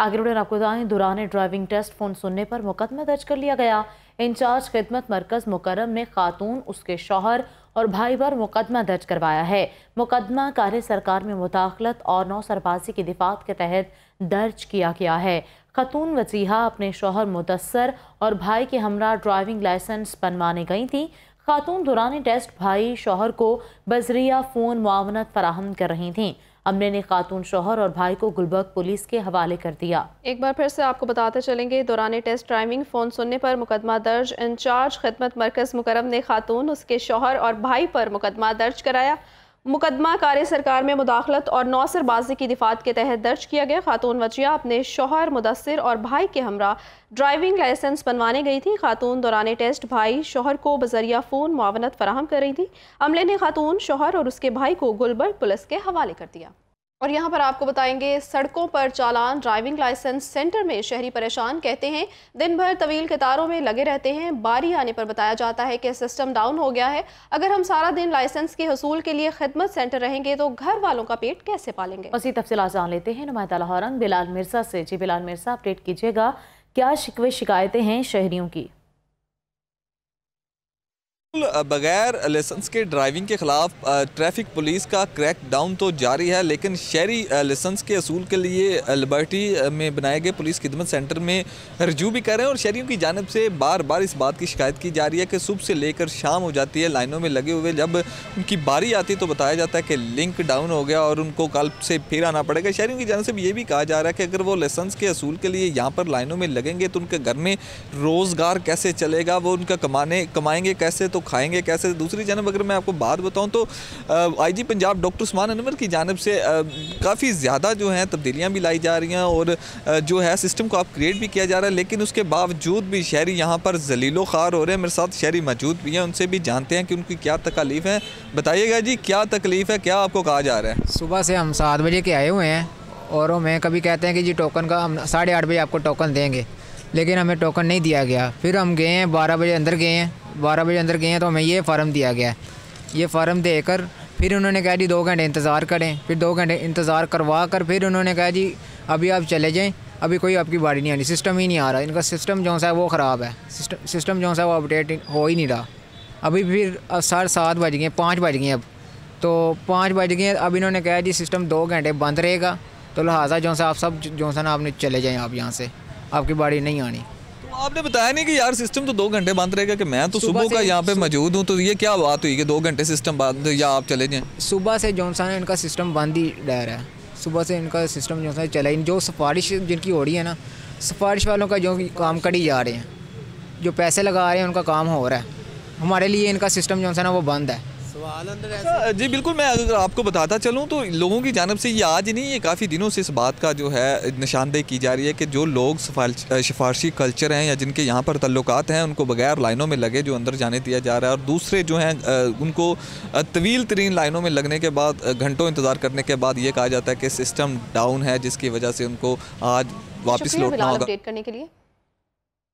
आगे आपको बताएं, दौरान ड्राइविंग टेस्ट फोन सुनने पर मुकदमा दर्ज कर लिया गया। इंचार्ज खिदमत मरकज़ मुकर्रम ने खातून, उसके शौहर और भाई पर मुकदमा दर्ज करवाया है। मुकदमा कार्य सरकार में मुदाखलत और नौसरबाजी की दिफात के तहत दर्ज किया गया है। खातून वसीहा अपने शौहर मुदस्सर और भाई के हमरा ड्राइविंग लाइसेंस बनवाने गई थी। खातून दौरान टेस्ट भाई शौहर को बजरिया फ़ोन मुआवनत फराहम कर रही थीं। हमले ने खातून शोहर और भाई को गुलबर्ग पुलिस के हवाले कर दिया। एक बार फिर से आपको बताते चलेंगे, दौरान टेस्ट ड्राइविंग फ़ोन सुनने पर मुकदमा दर्ज। इंचार्ज खिदमत मरकज़ मुकर्रम ने खातून, उसके शोहर और भाई पर मुकदमा दर्ज कराया। मुकदमा कार्य सरकार में मुदाखलत और नौसरबाजी की दिफात के तहत दर्ज किया गया। खातून वजिया अपने शोहर मुदस्सिर और भाई के हमरा ड्राइविंग लाइसेंस बनवाने गई थी। खातून दौरान टेस्ट भाई शोहर को बजरिया फ़ोन मुआवनत फराहम कर रही थी। अमले ने खातून शोहर और उसके भाई को गुलबर्ग पुलिस के हवाले कर दिया। और यहाँ पर आपको बताएंगे, सड़कों पर चालान ड्राइविंग लाइसेंस सेंटर में शहरी परेशान, कहते हैं दिन भर तवील कतारों में लगे रहते हैं। बारी आने पर बताया जाता है कि सिस्टम डाउन हो गया है। अगर हम सारा दिन लाइसेंस के हसूल के लिए खिदमत सेंटर रहेंगे तो घर वालों का पेट कैसे पालेंगे। उसी तफसीलात जान लेते हैं नुमाइंदा लाहौरंग बिलाल मिर्जा से। जी बिलाल मिर्जा, अपडेट कीजिएगा, क्या शिकवे शिकायतें हैं शहरियों की? बगैर लाइसेंस के ड्राइविंग के ख़िलाफ़ ट्रैफिक पुलिस का क्रैक डाउन तो जारी है, लेकिन शहरी लाइसेंस के असूल के लिए लिबर्टी में बनाए गए पुलिस खिदमत सेंटर में रजू भी कर रहे हैं। और शहरियों की जानिब से बार बार इस बात की शिकायत की जा रही है कि सुबह से लेकर शाम हो जाती है लाइनों में लगे हुए, जब उनकी बारी आती है तो बताया जाता है कि लिंक डाउन हो गया और उनको कल से फिर आना पड़ेगा। शहरियों की जानिब से ये भी कहा जा रहा है कि अगर वो लाइसेंस के असूल के लिए यहाँ पर लाइनों में लगेंगे तो उनके घर में रोज़गार कैसे चलेगा, वो उनका कमाएँगे कैसे, तो खाएंगे कैसे। दूसरी जानब अगर मैं आपको बात बताऊं तो आईजी पंजाब डॉक्टर सलमान अनवर की जानब से काफ़ी ज़्यादा जो है तब्दीलियां भी लाई जा रही हैं और जो है सिस्टम को आप क्रिएट भी किया जा रहा है, लेकिन उसके बावजूद भी शहरी यहां पर जलीलो ख़ार हो रहे हैं। मेरे साथ शहरी मौजूद भी हैं, उनसे भी जानते हैं कि उनकी क्या तकलीफ है। बताइएगा जी, क्या तकलीफ है, क्या आपको कहा जा रहा है? सुबह से हम 7 बजे के आए हुए हैं और हमें कभी कहते हैं कि जी टोकन का हम 8:30 बजे आपको टोकन देंगे, लेकिन हमें टोकन नहीं दिया गया। फिर हम गए हैं 12 बजे अंदर गए हैं, 12 बजे अंदर गए हैं तो हमें ये फ़ार्म दिया गया है। ये फ़ार्म देकर फिर उन्होंने कहा जी 2 घंटे इंतज़ार करें। फिर 2 घंटे इंतज़ार करवा कर फिर उन्होंने कहा जी अभी आप चले जाएं, अभी कोई आपकी बारी नहीं आनी। सिस्टम ही नहीं आ रहा, इनका सिस्टम जो सा है वो ख़राब है। सिस्टम जो सा है वो अपडेट हो ही नहीं रहा। अभी फिर 7:30 बज गए, 5 बज गए, अब तो 5 बज गए। अब इन्होंने कहा जी सिस्टम 2 घंटे बंद रहेगा, तो लिहाजा जो सा आप सब जो सा ना आपने चले जाएँ, आप यहाँ से आपकी बारी नहीं आनी। तो आपने बताया नहीं कि यार सिस्टम तो 2 घंटे बंद रहेगा, कि मैं तो सुबह का यहाँ पे मौजूद हूँ, तो ये क्या बात हुई कि 2 घंटे सिस्टम बंद या आप चले जाएँ? सुबह से जो सा इनका सिस्टम बंद ही रह रहा है, सुबह से इनका सिस्टम जो सा चला ही। जो सिफारिश जिनकी हो रही है ना, सिफारिश वालों का जो काम करी जा रहे हैं, जो पैसे लगा रहे हैं उनका काम हो रहा है, हमारे लिए इनका सिस्टम जो सा ना वो बंद है। जी बिल्कुल, मैं अगर आपको बताता चलूं तो लोगों की जानिब से ये आज नहीं, ये काफ़ी दिनों से इस बात का जो है निशानदेही की जा रही है कि जो लोग सिफारशी कल्चर हैं या जिनके यहाँ पर तल्लुकात हैं, उनको बगैर लाइनों में लगे जो अंदर जाने दिया जा रहा है, और दूसरे जो हैं उनको तवील तरीन लाइनों में लगने के बाद, घंटों इंतज़ार करने के बाद ये कहा जाता है कि सिस्टम डाउन है, जिसकी वजह से उनको आज वापस लौटना होगा।